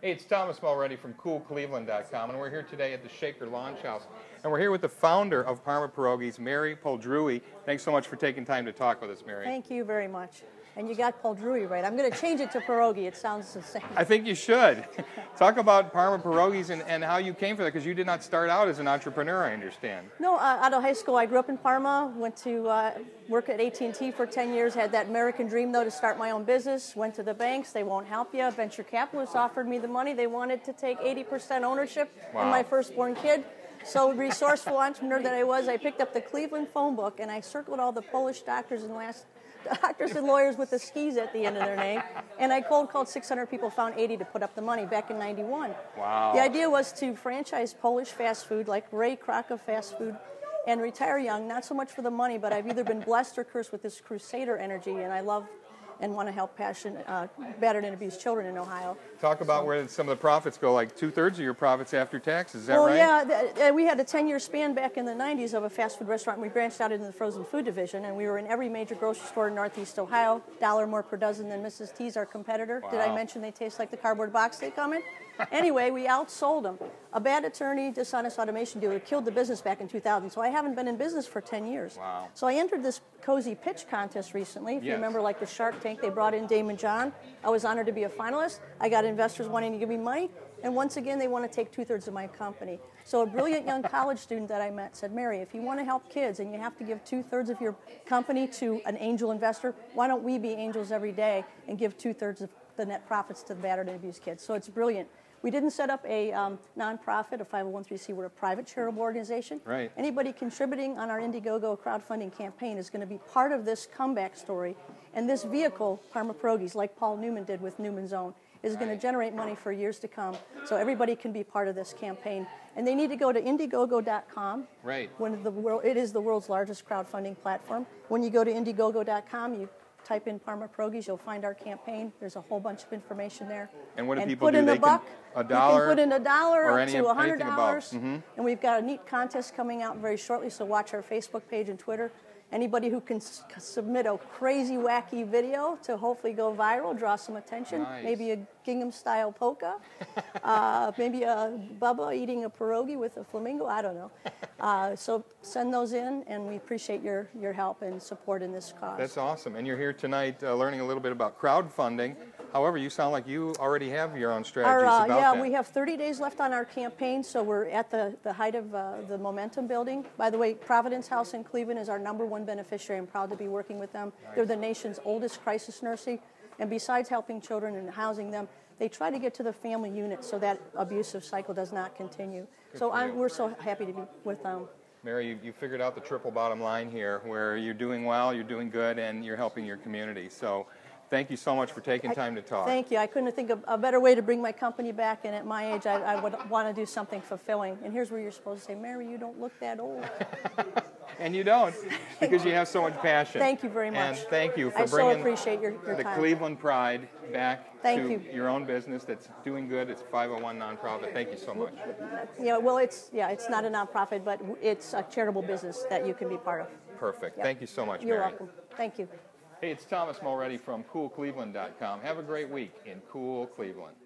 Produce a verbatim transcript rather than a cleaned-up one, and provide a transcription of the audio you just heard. Hey, it's Thomas Mulready from Cool Cleveland dot com, and we're here today at the Shaker Launch House. And we're here with the founder of Parma Pierogies, Mary Poldruhi. Thanks so much for taking time to talk with us, Mary. Thank you very much. And you got Poldruhi right. I'm going to change it to pierogi. It sounds insane. I think you should. Talk about Parma Pierogies and, and how you came for that, because you did not start out as an entrepreneur, I understand. No, uh, out of high school, I grew up in Parma, went to uh, work at A T and T for ten years, had that American dream, though, to start my own business, went to the banks. They won't help you. Venture capitalists offered me the money. They wanted to take eighty percent ownership wow. in my firstborn kid. So resourceful entrepreneur that I was, I picked up the Cleveland phone book, and I circled all the Polish doctors and last... doctors and lawyers with the skis at the end of their name, and I cold called six hundred people, found eighty to put up the money back in ninety-one. Wow. The idea was to franchise Polish fast food like Ray Kroc of fast food and retire young, not so much for the money, but I've either been blessed or cursed with this crusader energy, and I love and want to help passionate, uh, battered and abused children in Ohio. Talk about so, where some of the profits go, like two-thirds of your profits after tax, is that well, right? Well, yeah, we had a ten-year span back in the nineties of a fast food restaurant. We branched out into the frozen food division, and we were in every major grocery store in Northeast Ohio, dollar more per dozen than Missus T's, our competitor. Wow. Did I mention they taste like the cardboard box they come in? Anyway, we outsold them. A bad attorney, dishonest automation dealer killed the business back in two thousand, so I haven't been in business for ten years. Wow. So I entered this cozy pitch contest recently. If yes. you remember, like the Shark Tank, they brought in Damon John. I was honored to be a finalist. I got investors wanting to give me money, and once again, they want to take two-thirds of my company. So a brilliant young college student that I met said, Mary, if you want to help kids and you have to give two-thirds of your company to an angel investor, why don't we be angels every day and give two-thirds of the net profits to the battered and abused kids? So it's brilliant. We didn't set up a um, nonprofit, a five oh one c three. We're a private charitable organization. Right. Anybody contributing on our Indiegogo crowdfunding campaign is going to be part of this comeback story. And this vehicle, Parma Pierogies, like Paul Newman did with Newman's Own, is right. going to generate money for years to come. So everybody can be part of this campaign. And they need to go to Indiegogo dot com. Right. One of the world, it is the world's largest crowdfunding platform. When you go to Indiegogo dot com, you type in Parma Pierogies, you'll find our campaign. There's a whole bunch of information there. And what do and people put do? In they a buck, can, a dollar, you can put in a dollar or up to one hundred dollars. Mm-hmm. And we've got a neat contest coming out very shortly, so watch our Facebook page and Twitter. Anybody who can s submit a crazy, wacky video to hopefully go viral, draw some attention, nice. Maybe a gingham-style polka, uh, maybe a Bubba eating a pierogi with a flamingo, I don't know. Uh, so send those in, and we appreciate your, your help and support in this cause. That's awesome, and you're here tonight uh, learning a little bit about crowdfunding. However, you sound like you already have your own strategies our, uh, about yeah, that. Yeah, we have thirty days left on our campaign, so we're at the, the height of uh, the momentum building. By the way, Providence House in Cleveland is our number one beneficiary. I'm proud to be working with them. Nice. They're the nation's oldest crisis nursery, and besides helping children and housing them, they try to get to the family unit so that abusive cycle does not continue. Good so I'm, we're so happy to be with them. Mary, you, you figured out the triple bottom line here, where you're doing well, you're doing good, and you're helping your community. So thank you so much for taking time to talk. Thank you. I couldn't think of a better way to bring my company back, and at my age, I, I would want to do something fulfilling. And here's where you're supposed to say, Mary, you don't look that old. And you don't, because you have so much passion. Thank you very much. And thank you for I bringing so appreciate your, your the time. Cleveland pride back thank to you. Your own business that's doing good. It's a five oh one nonprofit. Thank you so much. Yeah, well, it's yeah, it's not a nonprofit, but it's a charitable business that you can be part of. Perfect. Yep. Thank you so much, Mary. You're welcome. Thank you. Hey, it's Thomas Mulready from Cool Cleveland dot com. Have a great week in Cool Cleveland.